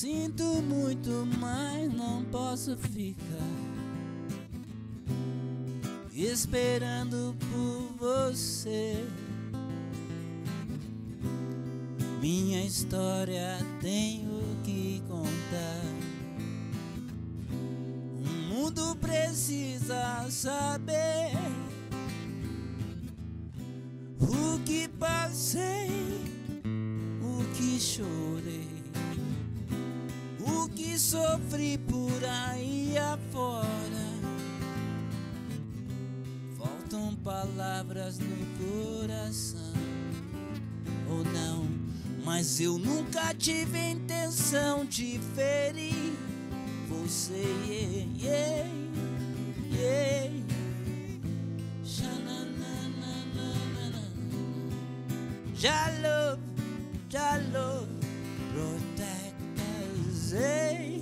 Sinto muito, mas não posso ficar esperando por você. Minha história tenho que contar. O mundo precisa saber o que passei, o que chorei, o que sofri por aí afora. Faltam palavras no coração, ou não? Mas eu nunca tive a intenção de ferir você. Yeah, yeah, yeah. Jah love, protect us. Hey,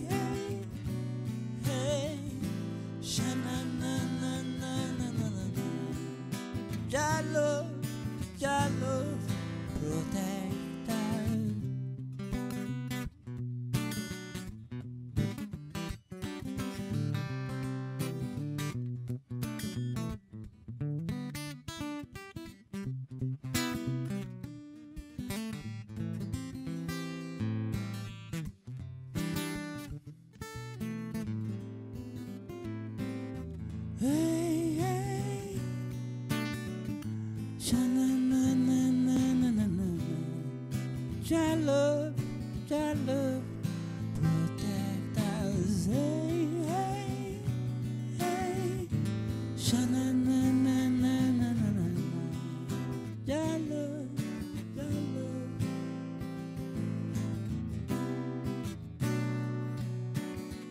hey, hey. Jah love, protect us. Hey, hey, Jah na na na na na na na. Jah love, protect us. Hey, hey, hey, Jah na na na na na na na. Jah love, Jah love.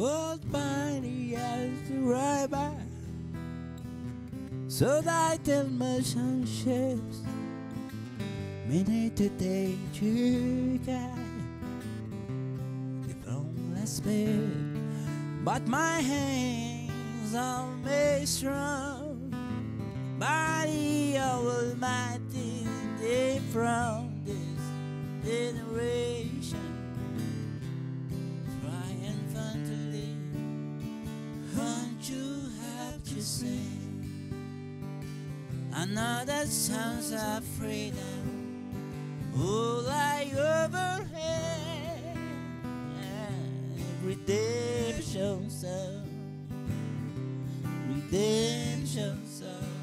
Hold my hands right by, so that the relationships we need to take together. They don't respect, but my hands are made strong by the Almighty. They from this generation. Another sounds of freedom, all I overhead. Redemption song, redemption song.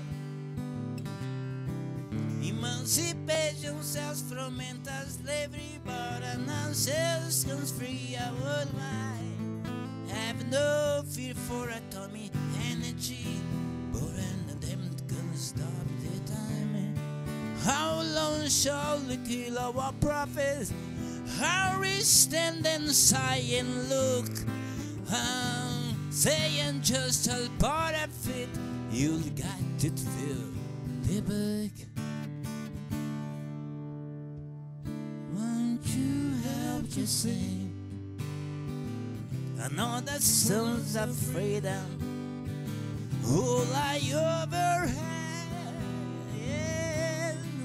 Emancipation sells from mental slavery, but now sells comes free. I would mind, have no fear for atomic energy. Stop the timing. How long shall we kill our prophets? How we stand and sigh and look, saying just a part of it. You've got to fill the book. Won't you help to sing another songs of freedom? All I ever had.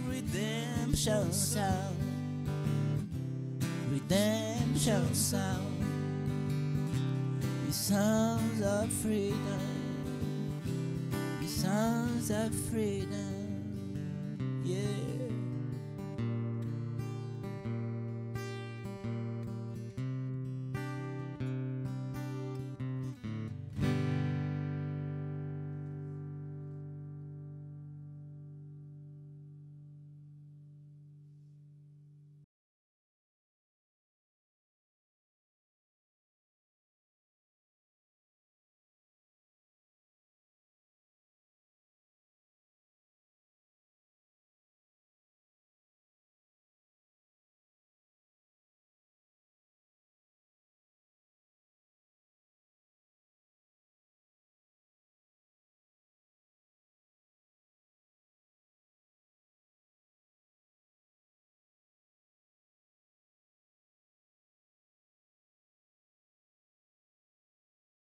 Redemption sound, redemption sound. The sounds of freedom, the sounds of freedom.